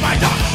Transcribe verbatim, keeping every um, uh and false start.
My dog!